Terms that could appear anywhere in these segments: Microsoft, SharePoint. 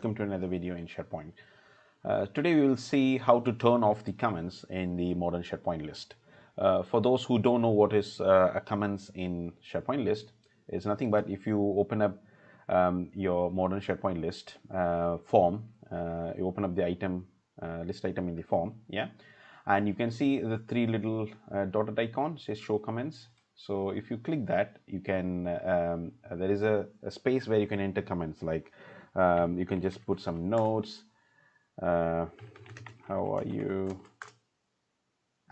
Welcome to another video in SharePoint. Today we will see how to turn off the comments in the modern SharePoint list. For those who don't know what is a comments in SharePoint list, it's nothing but if you open up your modern SharePoint list form, you open up the item list item in the form, and you can see the three little dotted icons says show comments. So if you click that, you can there is a space where you can enter comments, like you can just put some notes, how are you,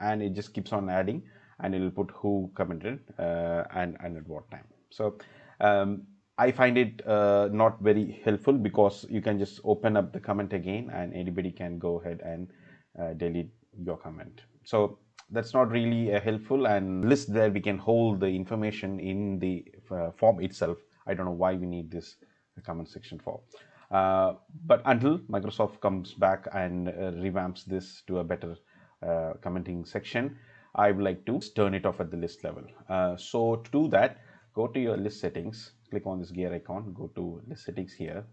and it just keeps on adding, and it will put who commented and at what time. So I find it not very helpful, because you can just open up the comment again and anybody can go ahead and delete your comment. So that's not really helpful, and list there we can hold the information in the form itself. I don't know why we need this comment section for, but until Microsoft comes back and revamps this to a better commenting section, I would like to turn it off at the list level. So to do that, go to your list settings, click on this gear icon, go to list settings here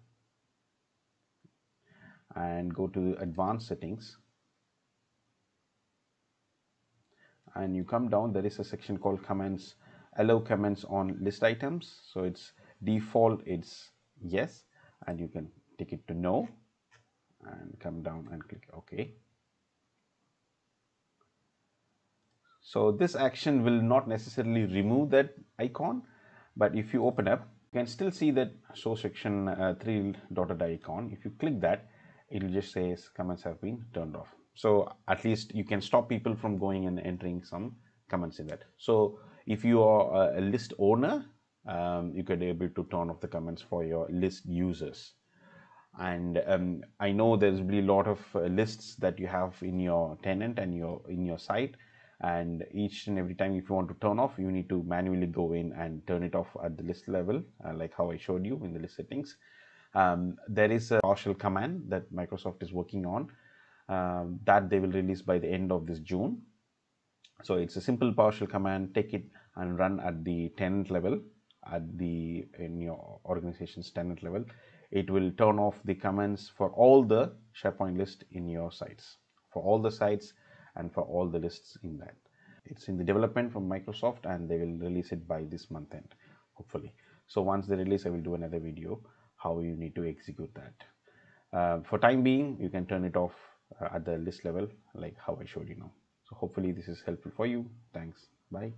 and go to advanced settings. And you come down, there is a section called comments, allow comments on list items. So it's default, it's yes, and you can take it to no and come down and click OK. So this action will not necessarily remove that icon, but if you open up, you can still see that show section three dotted icon. If you click that, it will just say comments have been turned off. So at least you can stop people from going and entering some comments in that. So if you are a list owner, you could be able to turn off the comments for your list users. And I know there's really a lot of lists that you have in your tenant and your in your site, and each and every time if you want to turn off, you need to manually go in and turn it off at the list level, like how I showed you in the list settings. There is a partial command that Microsoft is working on, that they will release by the end of this June. So it's a simple partial command, take it and run at the tenant level, at the in your organization's tenant level. It will turn off the comments for all the SharePoint list in your sites, for all the sites and for all the lists in that. It's in the development from Microsoft, and they will release it by this month end, hopefully. So once they release, I will do another video how you need to execute that. For time being, you can turn it off at the list level, like how I showed you now. So hopefully this is helpful for you. Thanks. Bye.